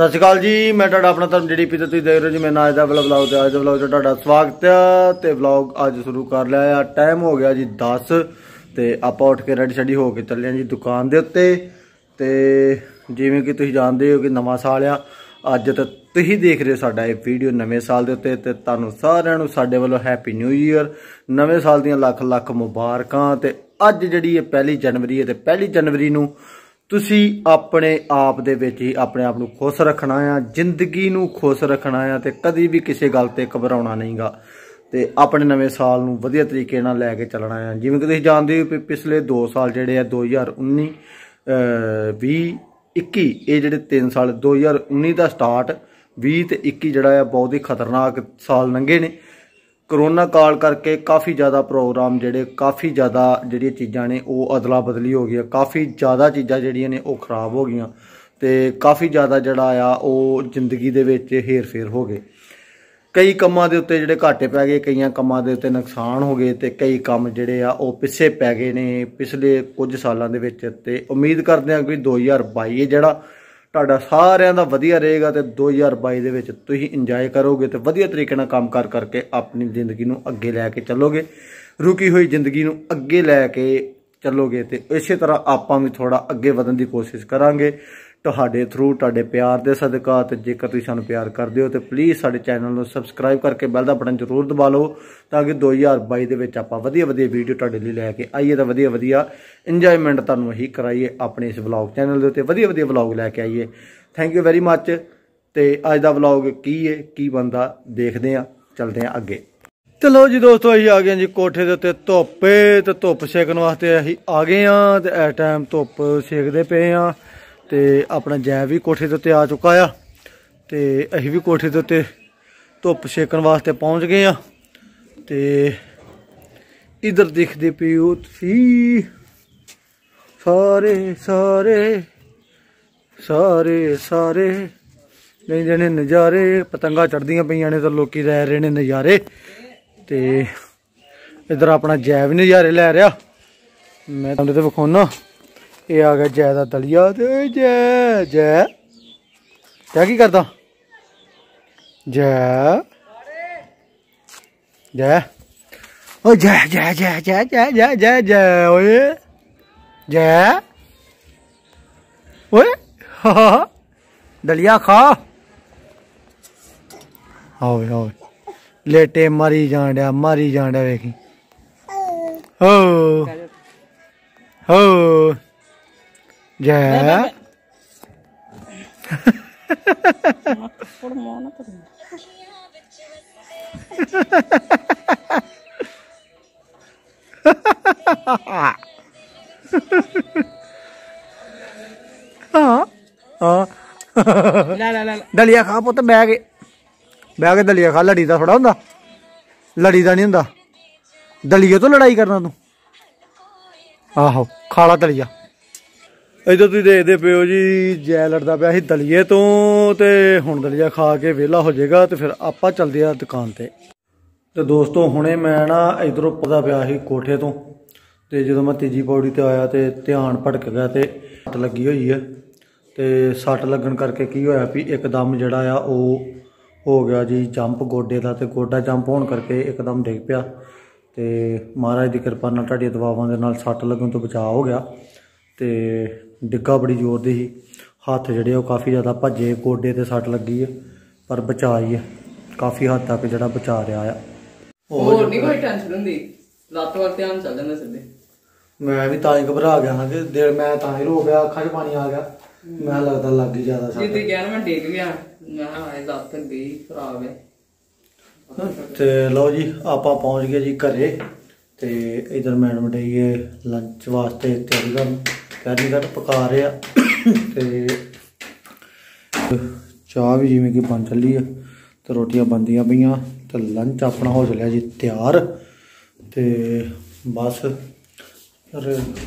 सत श्री अकाल जी, मैं अपना धर्म जीडीपी तो तुम देख रहे हो जी। मैं अज का ब्लॉग तो अज ब्लॉग का स्वागत है। तो ब्लॉग अज शुरू कर लिया। टाइम हो गया जी 10 तो आप उठ के रेडी शेडी होके चले जी दुकान के उत्ते। जिवें कि तुसीं जानते हो कि नवा साल आ अज, तो तुसीं देख रहे हो साडा इह वीडियो नवे साल के उत्ते। तो तुहानूं सारिआं नूं साडे वल्लों हैप्पी न्यू ईयर, नवे साल दीआं लख लख मुबारकां। तो अज जिहड़ी इह 1 जनवरी है, तो 1 जनवरी नूं तुसी अपने आप दे विच ही अपने आप नूं खुश रखना आ, जिंदगी नूं खुश रखना आ। तो कभी भी किसी गल ते घबराउणा नहीं गा। तो अपने नवे साल नूं वधिया तरीके नाल लै के चलना आ। जिवें कि तुसीं जानदे हो कि पिछले 2 साल जिहड़े आ 2019 20 21 ये जिहड़े 3 साल 2019 का स्टार्ट 20 ते 21 जिहड़ा आ बहुत ही खतरनाक साल लंघे ने। कोरोना काल करके काफ़ी ज़्यादा प्रोग्राम जेडे काफ़ी ज़्यादा जड़िया चीज़ा ने वो अदला बदली हो गई, काफ़ी ज़्यादा चीज़ा जड़िया ने वो खराब हो गई। तो काफ़ी ज़्यादा जड़ा आ जिंदगी दे विच हेर फेर हो गए। कई कामों के उत्ते जेडे घाटे पै गए, कई कामों के उत्ते नुकसान हो गए, तो कई काम जोड़े आ पिछे पै गए ने पिछले कुछ सालों के विच। ते उम्मीद करते हैं कि 2022 जड़ा ਤੁਹਾਡਾ ਸਾਰਿਆਂ ਦਾ ਵਧੀਆ ਰਹੇਗਾ। तो 2022 ਦੇ ਵਿੱਚ ਤੁਸੀਂ ਇੰਜੋਏ ਕਰੋਗੇ ਤੇ ਵਧੀਆ ਤਰੀਕੇ ਨਾਲ ਕੰਮ ਕਰ ਕਰਕੇ ਆਪਣੀ ਜ਼ਿੰਦਗੀ ਨੂੰ ਅੱਗੇ ਲੈ ਕੇ ਚੱਲੋਗੇ, ਰੁਕੀ ਹੋਈ ਜ਼ਿੰਦਗੀ ਨੂੰ ਅੱਗੇ ਲੈ ਕੇ ਚੱਲੋਗੇ। ਤੇ ਇਸੇ ਤਰ੍ਹਾਂ ਆਪਾਂ ਵੀ ਥੋੜਾ ਅੱਗੇ ਵਧਣ ਦੀ ਕੋਸ਼ਿਸ਼ ਕਰਾਂਗੇ ਤੁਹਾਡੇ ਥਰੂ, ਤੁਹਾਡੇ ਪਿਆਰ ਦੇ ਸਦਕਾ। ਤੇ ਜੇਕਰ ਤੁਸੀਂ ਸਾਨੂੰ ਪਿਆਰ ਕਰਦੇ ਹੋ ਤੇ ਪਲੀਜ਼ ਸਾਡੇ ਚੈਨਲ ਨੂੰ ਸਬਸਕ੍ਰਾਈਬ ਕਰਕੇ ਬੈਲ ਦਾ ਬਟਨ ਜ਼ਰੂਰ ਦਬਾ ਲਓ ਤਾਂ ਕਿ 2022 ਦੇ ਵਿੱਚ ਆਪਾਂ ਵਧੀਆ ਵਧੀਆ ਵੀਡੀਓ ਤੁਹਾਡੇ ਲਈ ਲੈ ਕੇ ਆਈਏ ਤਾਂ ਵਧੀਆ ਵਧੀਆ ਇੰਜੋਏਮੈਂਟ ਤੁਹਾਨੂੰ ਅਸੀਂ ਕਰਾਈਏ ਆਪਣੇ ਇਸ ਵਲੌਗ ਚੈਨਲ ਦੇ ਉੱਤੇ, ਵਧੀਆ ਵਧੀਆ ਵਲੌਗ ਲੈ ਕੇ ਆਈਏ। Thank you very much. ਤੇ ਅੱਜ ਦਾ ਵਲੌਗ ਕੀ ਹੈ ਕੀ ਬੰਦਾ ਦੇਖਦੇ ਆ, ਚੱਲਦੇ ਆ ਅੱਗੇ। चलो जी दोस्तों, अं आ गए जी कोठे के उत्ते धुप्पे। तो धुप्प सेकन वास्ते अं आ गए हाँ। तो इस टाइम धुप्प सेकते पे हाँ। तो अपना जैव भी कोठे के उत्ते आ चुका है। तो अं भी कोठे के उत्ते धुप्प सेकन वास्ते पहुँच गए हाँ। तो इधर दिखते पे हो तुसीं सारे सारे सारे सारे लेंदे ने नज़ारे, पतंगा चढ़दियाँ पईयां ने। तो लोग लै रहे ने नज़ारे। तो इधर अपना जै भी नज़ारे लै रहा। मैं तुहानूं ते विखाउणा ये आ गया जै का दलिया। तो जै जै जै की करदा जै जै ओ जै जै जै जै जै जै जै जै ओए जै ओए हा दलिया खा आओ आओ लेटे मारी जान डया मारी जान डया। वेखी हो हो जै दलिया खा पुत, बह के दलिया खा। लड़ी का थोड़ा होंगे, लड़ी का नहीं होंगे, दलिए तो लड़ाई करना तू। आहो खा ला दलिया। इधर तुम देखते पे हो जी जै लड़ता पाया सी दलिए तो। हुण दलिया खा के वेला हो जाएगा तो फिर आप चलते हैं दुकान पर। तो दोस्तों हुणे मैं ना इधरों पता पाया सी कोठे तो। जो मैं तीजी पौड़ी ते आया तो ध्यान भटक गया। तो सट लगी हुई है। तो सट लगन करके की होया भी एकदम जड़ा आ हो गया जी जंप गोडे का। तो गोडा जंप होने करके एकदम डिग पिया। तो महाराज की कृपा नाल ढाडी दवावां दे नाल सट लगन तो बचाव हो गया। तो डिग्गा बड़ी जोर दी ही, हथ जिहड़े ओह काफ़ी ज़्यादा भज्जे, गोडे ते सट लगी है पर बचा ही है, काफ़ी हद तक जिहड़ा बचा रहा है। होर नहीं कोई टेंशन हुंदी, लत्त वल ध्यान चल जांदा सिद्धे। मैं भी तां ही घबरा गया हां कि दिल मैं तां ही रो गया, अखां 'च पानी आ गया। मैं लगता लग ही ज़्यादा सट जिद्दी कहना मैं डिग गया। लो जी आप पहुँच गए जी घरे। तो इधर मैडम डे लंच वास्ते तैयारी कर पका रहे आ। तो चाह भी जिवें कि बन चली है, तो रोटियां बनदियां पईयां। तो लंच अपना हो चलिया जी तैयार। तो बस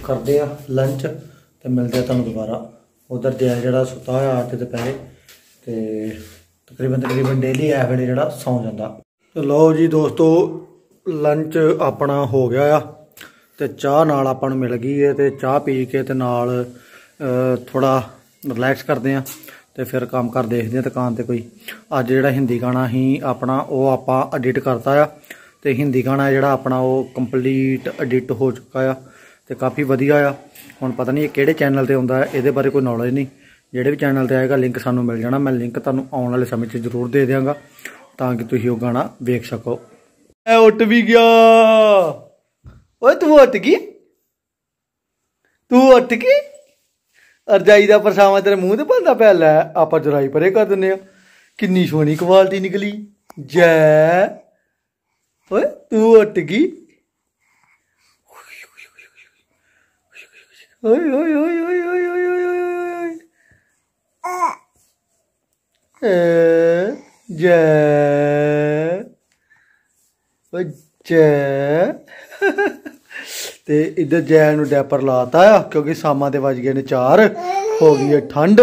करदे आ लंच ते मिलदे आ तुहानूं दोबारा। उधर जै जिहड़ा सुता होया अज्ज दुपहरे ते तकरीबन डेली इस वेले जिहड़ा सौ जाता। तो लो जी दोस्तों लंच अपना हो गया आ। तो चाह नाल आपां नूं मिल गई है। तो चाह पी के ते नाल थोड़ा रिलैक्स करते हैं। तो फिर काम कर देखते हैं दुकान पर कोई। अज जो हिंदी गाना ही अपना वो आप एडिट करता आ, तो हिंदी गाना जोड़ा अपना वो कंप्लीट एडिट हो चुका आ, तो काफ़ी वधिया आ। हुण पता नहीं किहड़े चैनल पर आउंदा है, इहदे बारे कोई नॉलेज नहीं। जिहड़े भी चैनल पर आएगा लिंक सानूं मिल जाना, मैं लिंक तुहानूं आउण वाले समय च जरूर दे देंगा ताकि तुसीं वो गाना वेख सको। मैं उठ भी गया, ओए तू उठ गई, तू उठ गई। रजाई का परछावा तेरे मूँह ते पैंदा पिया, लै आपां चराई परे कर दिंदे आ। किन्नी सोहनी क्वालिटी निकली। जै ओए तू उठ गई, ओए ओए ओए ओए ओए ओए ओए ओए जै जै। तो इधर जय नूं डैपर लाता आ क्योंकि शामां दे वज गए ने 4, हो गई है ठंड।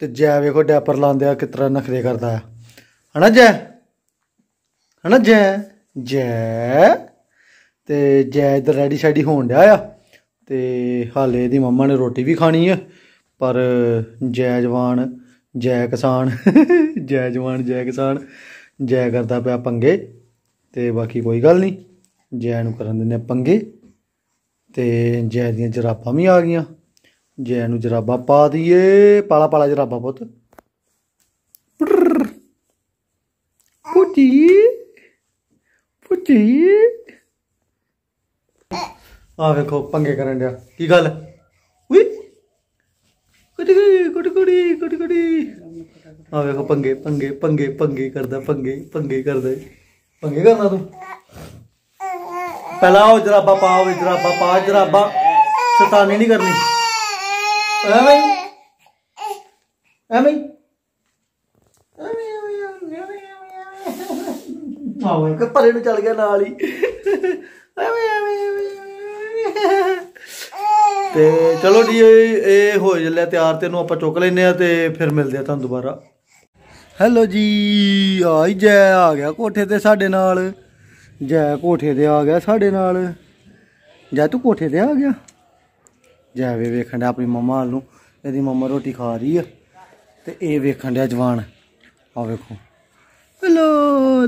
तो जय वेखो डैपर लांदे आ कितना नखरे करता है ना जय, है ना जय जय। तो जय इधर रेडी शैडी होन डया आ, तो हाले दी मम्मा ने रोटी भी खानी है, पर जय जवान जय किसान जय जवान जय किसान जय करता पिया पंगे। तो बाकी कोई गल नहीं, जय नूं करन दिंदे पंगे। तो जय दी जराबा भी आ गई, जय नूं जराबा पा दिए, पाला पाला जराबा पुत पुटी पुटी। आ वेखो पंगे करन दिया, की गल कुड़ी कुड़ी कुड़ी कुड़ी कुड़ी। आ वेखो पंगे पंगे पंगे पंगे करदा, पंगे पंगे करदा, पंगे करना तू। पहला वो जराबा पाओ, जराबा पा, जराबा शैतानी नहीं करनी। परे नूं चल गया नाल ही। ते चलो जी ये हो जल्ले तैयार, तेनों आपां चुक लैने ते फिर मिलदे आ तुहानूं दोबारा। हैलो जी, आई जय आ गया कोठे ते साडे नाल। जय कोठे ते आ गया साढ़े नाल। जय तू कोठे ते आ गया। जय वे वेखन डया अपनी मम्मा वालू, यदि मम्मा रोटी खा रही है तो ये वेखन डया जवान। आ वेखो हेलो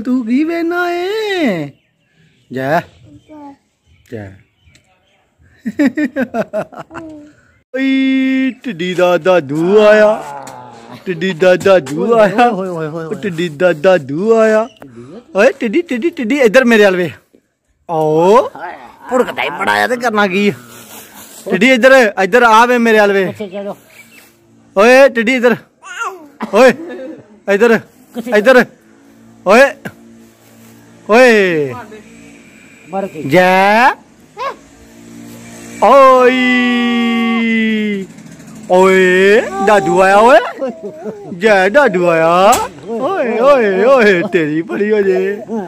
तू की वेना है जय जय टिड्डी दा दादू आया, टिड्डी दा दादू आया, टिड्डी दा दादू आया। ओए टिड्डी टिड्डी टिड्डी इधर मेरे अल वे आओ, भुड़कदा ही बड़ा है, करना की है। टिड्डी इधर इधर आवे मेरे अल वे। ओए टिड्डी इधर, ओए इधर इधर, ओए ओए जय ओए ओए दादू आया, ओए जय दादू आया, ओए ओए ओए तेरी बड़ी हो जे।